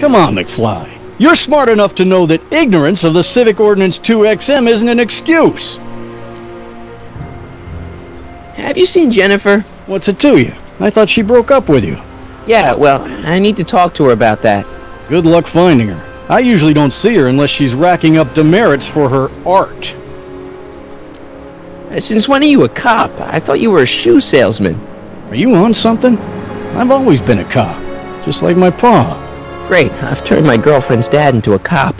Come on, McFly. You're smart enough to know that ignorance of the Civic Ordinance 2XM isn't an excuse. Have you seen Jennifer? What's it to you? I thought she broke up with you. Yeah, well, I need to talk to her about that. Good luck finding her. I usually don't see her unless she's racking up demerits for her art. Since when are you a cop? I thought you were a shoe salesman. Are you on something? I've always been a cop, just like my pa. Great, I've turned my girlfriend's dad into a cop.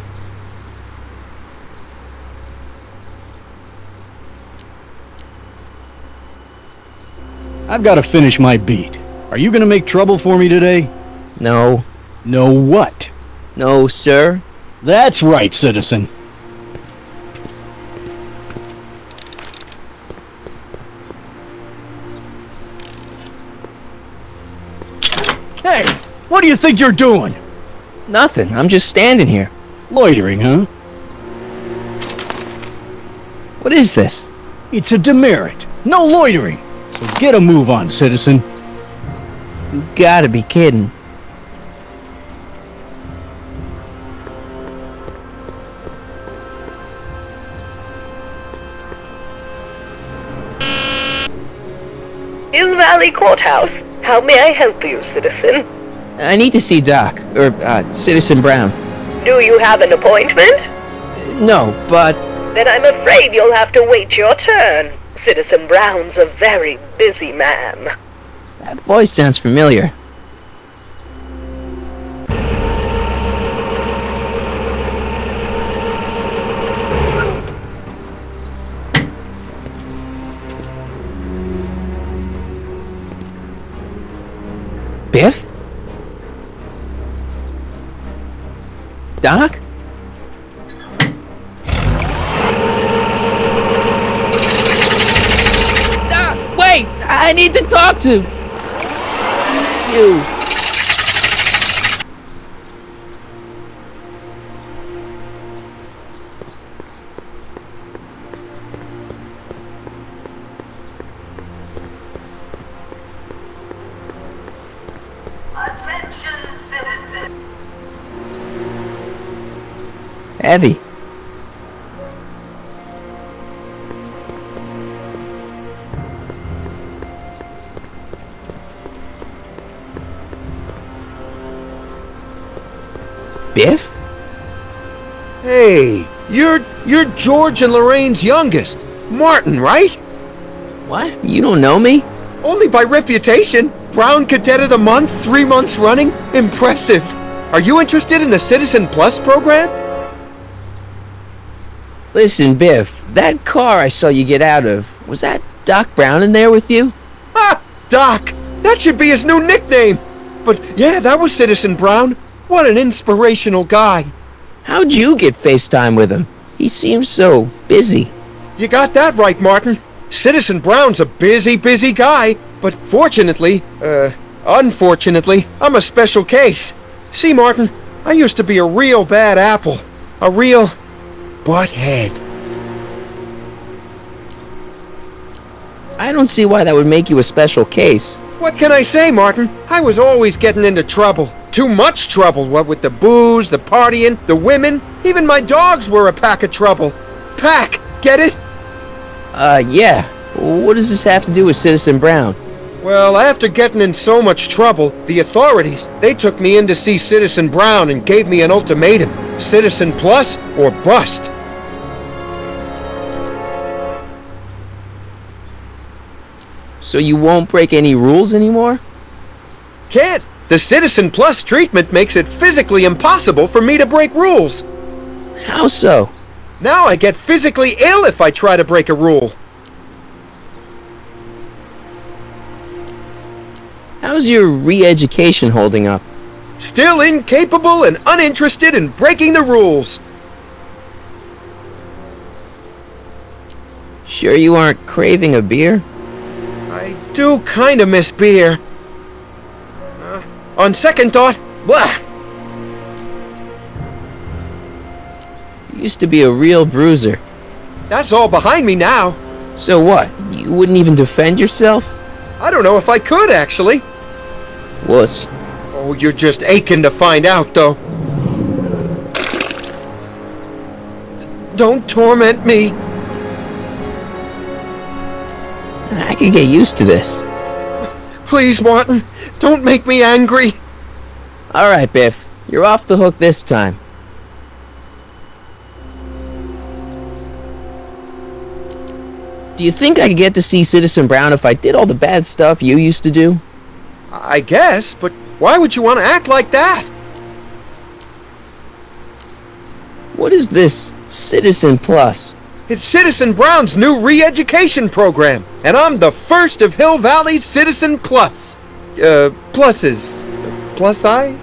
I've got to finish my beat. Are you going to make trouble for me today? No. No what? No, sir. That's right, citizen. Hey, what do you think you're doing? Nothing. I'm just standing here. Loitering, huh? What is this? It's a demerit. No loitering. So get a move on, citizen. You gotta be kidding. Hill Valley Courthouse. How may I help you, citizen? I need to see Doc, or Citizen Brown. Do you have an appointment? No, but... Then I'm afraid you'll have to wait your turn. Citizen Brown's a very busy man. That voice sounds familiar. Biff? Doc? I need to talk to you. Abby. Biff? Hey, you're George and Lorraine's youngest. Martin, right? What? You don't know me? Only by reputation. Brown Cadet of the Month, 3 months running. Impressive. Are you interested in the Citizen Plus program? Listen, Biff, that car I saw you get out of, was that Doc Brown in there with you? Ha! Doc! That should be his new nickname! But yeah, that was Citizen Brown. What an inspirational guy. How'd you get FaceTime with him? He seems so busy. You got that right, Martin. Citizen Brown's a busy, busy guy. But fortunately, unfortunately, I'm a special case. See, Martin, I used to be a real bad apple. A real butthead. I don't see why that would make you a special case. What can I say, Martin? I was always getting into trouble. Too much trouble, what with the booze, the partying, the women. Even my dogs were a pack of trouble. Pack, get it? Yeah. What does this have to do with Citizen Brown? Well, after getting in so much trouble, the authorities, they took me in to see Citizen Brown and gave me an ultimatum. Citizen Plus or bust. So you won't break any rules anymore? Can't. The Citizen Plus treatment makes it physically impossible for me to break rules. How so? Now I get physically ill if I try to break a rule. How's your re-education holding up? Still incapable and uninterested in breaking the rules. Sure you aren't craving a beer? I do kinda miss beer. On second thought, blah! You used to be a real bruiser. That's all behind me now. So what? You wouldn't even defend yourself? I don't know if I could, actually. Wuss. Oh, you're just aching to find out, though. Don't torment me. I can get used to this. Please, Martin, don't make me angry. All right, Biff. You're off the hook this time. Do you think I could get to see Citizen Brown if I did all the bad stuff you used to do? I guess, but why would you want to act like that? What is this Citizen Plus? It's Citizen Brown's new re-education program, and I'm the first of Hill Valley's Citizen Plus. Pluses. Plus I?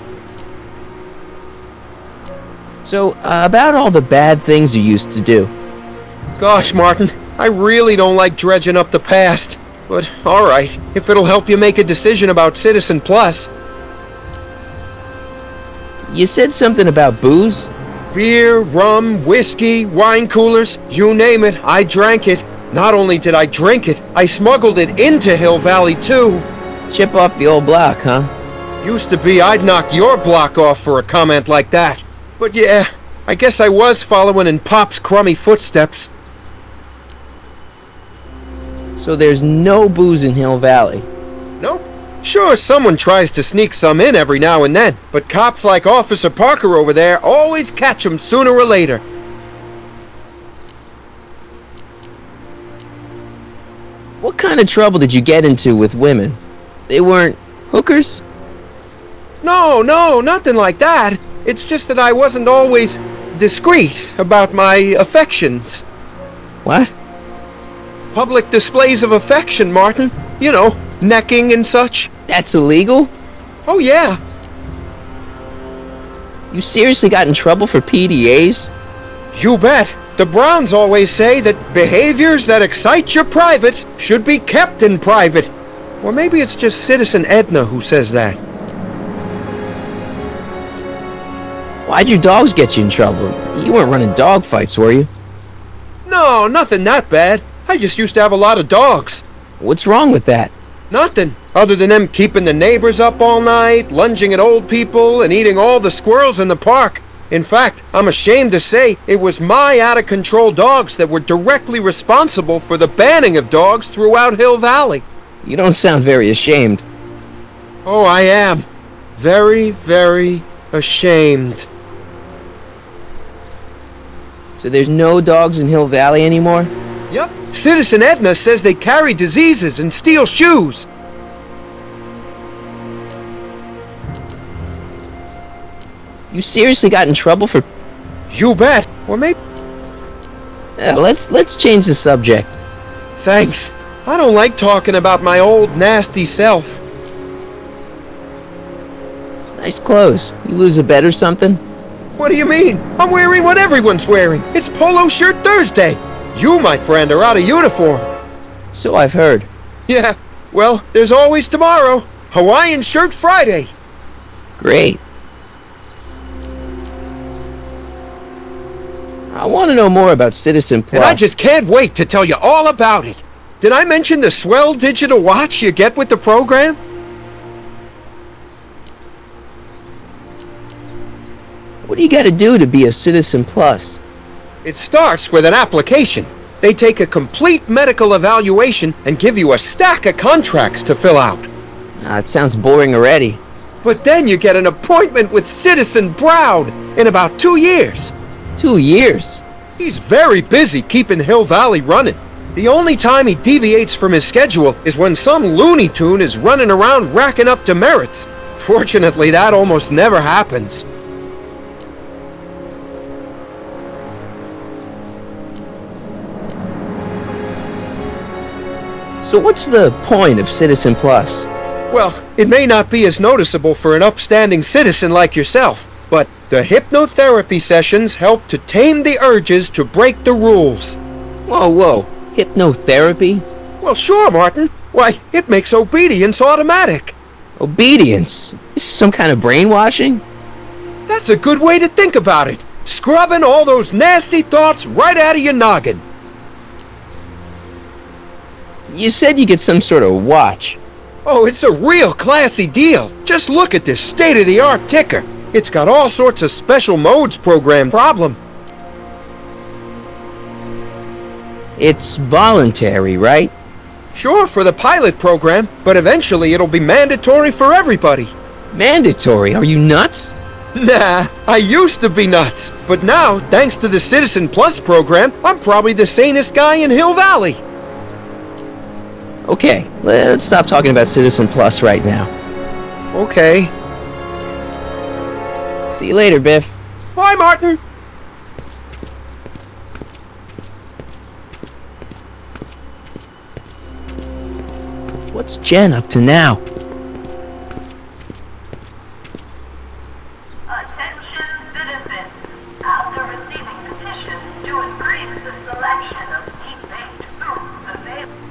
So, about all the bad things you used to do. Gosh, Martin, I really don't like dredging up the past. But, alright, if it'll help you make a decision about Citizen Plus. You said something about booze? Beer, rum, whiskey, wine coolers, you name it, I drank it. Not only did I drink it, I smuggled it into Hill Valley, too. Chip off the old block, huh? Used to be I'd knock your block off for a comment like that. But yeah, I guess I was following in Pop's crummy footsteps. So there's no booze in Hill Valley? Nope. Sure, someone tries to sneak some in every now and then, but cops like Officer Parker over there always catch them sooner or later. What kind of trouble did you get into with women? They weren't hookers? No, nothing like that. It's just that I wasn't always discreet about my affections. What? Public displays of affection, Martin. You know, necking and such. That's illegal? Oh, yeah. You seriously got in trouble for PDAs? You bet. The Browns always say that behaviors that excite your privates should be kept in private. Or maybe it's just Citizen Edna who says that. Why'd your dogs get you in trouble? You weren't running dog fights, were you? No, nothing that bad. I just used to have a lot of dogs. What's wrong with that? Nothing, other than them keeping the neighbors up all night, lunging at old people, and eating all the squirrels in the park. In fact, I'm ashamed to say it was my out-of-control dogs that were directly responsible for the banning of dogs throughout Hill Valley. You don't sound very ashamed. Oh, I am. Very, very ashamed. So there's no dogs in Hill Valley anymore? Yep. Citizen Edna says they carry diseases and steal shoes. You seriously got in trouble for... You bet. Or maybe... Yeah, let's change the subject. Thanks. I don't like talking about my old nasty self. Nice clothes. You lose a bet or something? What do you mean? I'm wearing what everyone's wearing. It's Polo Shirt Thursday. You, my friend, are out of uniform. So I've heard. Yeah, well, there's always tomorrow. Hawaiian shirt Friday. Great. I want to know more about Citizen Plus. And I just can't wait to tell you all about it. Did I mention the swell digital watch you get with the program? What do you got to do to be a Citizen Plus? It starts with an application. They take a complete medical evaluation and give you a stack of contracts to fill out. It sounds boring already. But then you get an appointment with Citizen Brown in about 2 years. 2 years? He's very busy keeping Hill Valley running. The only time he deviates from his schedule is when some Looney Tune is running around racking up demerits. Fortunately, that almost never happens. So what's the point of Citizen Plus? Well, it may not be as noticeable for an upstanding citizen like yourself, but the hypnotherapy sessions help to tame the urges to break the rules. Whoa. Hypnotherapy? Well, sure, Martin. Why, it makes obedience automatic. Obedience? This is some kind of brainwashing? That's a good way to think about it. Scrubbing all those nasty thoughts right out of your noggin. You said you get some sort of watch. Oh, it's a real classy deal. Just look at this state-of-the-art ticker. It's got all sorts of special modes programmed. It's voluntary, right? Sure, for the pilot program, but eventually it'll be mandatory for everybody. Mandatory? Are you nuts? Nah, I used to be nuts, but now, thanks to the Citizen Plus program, I'm probably the sanest guy in Hill Valley. Okay, let's stop talking about Citizen Plus right now. Okay. See you later, Biff. Bye, Martin! What's Jen up to now? Attention citizens, after receiving petitions to increase the selection of meat-based foods available.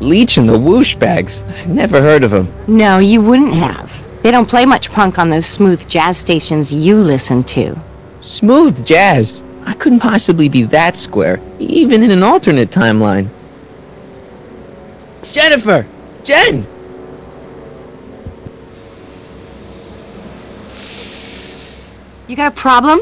Leech and the whoosh bags. I never heard of them. No, you wouldn't have. They don't play much punk on those smooth jazz stations you listen to. Smooth jazz? I couldn't possibly be that square, even in an alternate timeline. Jennifer! Jen! You got a problem?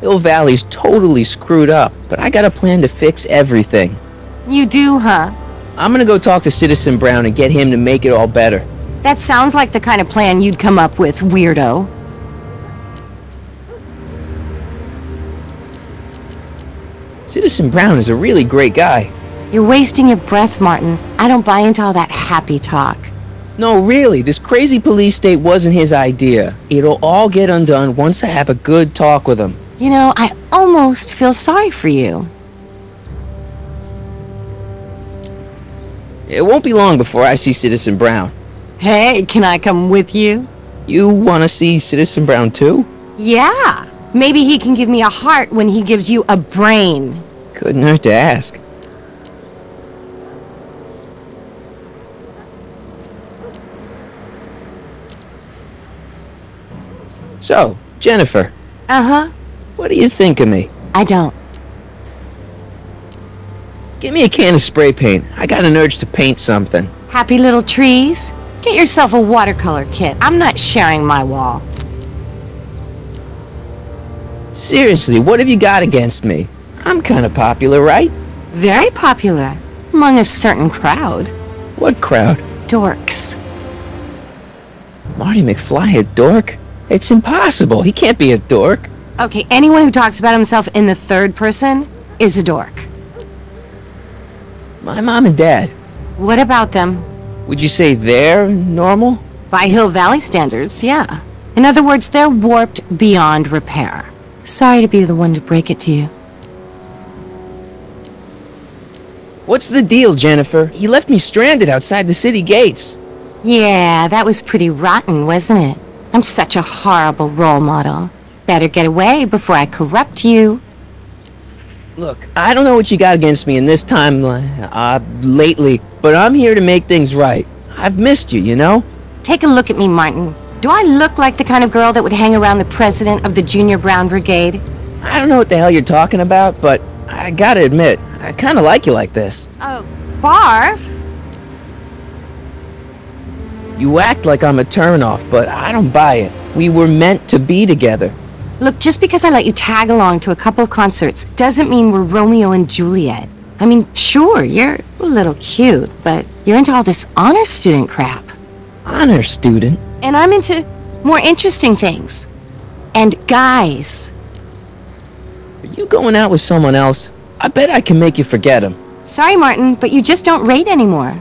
Hill Valley's totally screwed up, but I got a plan to fix everything. You do, huh? I'm gonna go talk to Citizen Brown and get him to make it all better. That sounds like the kind of plan you'd come up with, weirdo. Citizen Brown is a really great guy. You're wasting your breath, Martin. I don't buy into all that happy talk. No, really, this crazy police state wasn't his idea. It'll all get undone once I have a good talk with him. You know, I almost feel sorry for you. It won't be long before I see Citizen Brown. Hey, can I come with you? You want to see Citizen Brown too? Yeah. Maybe he can give me a heart when he gives you a brain. Couldn't hurt to ask. So, Jennifer. Uh-huh. What do you think of me? I don't. Give me a can of spray paint. I got an urge to paint something. Happy little trees? Get yourself a watercolor kit. I'm not sharing my wall. Seriously, what have you got against me? I'm kind of popular, right? Very popular. Among a certain crowd. What crowd? Dorks. Marty McFly a dork? It's impossible. He can't be a dork. Okay, anyone who talks about himself in the third person is a dork. My mom and dad. What about them? Would you say they're normal? By Hill Valley standards, yeah. In other words, they're warped beyond repair. Sorry to be the one to break it to you. What's the deal, Jennifer? He left me stranded outside the city gates. Yeah, that was pretty rotten, wasn't it? I'm such a horrible role model. Better get away before I corrupt you. Look, I don't know what you got against me in this timeline, lately, but I'm here to make things right. I've missed you, you know? Take a look at me, Martin. Do I look like the kind of girl that would hang around the president of the Junior Brown Brigade? I don't know what the hell you're talking about, but I gotta admit, I kinda like you like this. Oh, barf? You act like I'm a turnoff, but I don't buy it. We were meant to be together. Look, just because I let you tag along to a couple of concerts doesn't mean we're Romeo and Juliet. I mean, sure, you're a little cute, but you're into all this honor student crap. Honor student? And I'm into more interesting things. And guys. Are you going out with someone else? I bet I can make you forget him. Sorry, Martin, but you just don't rate anymore.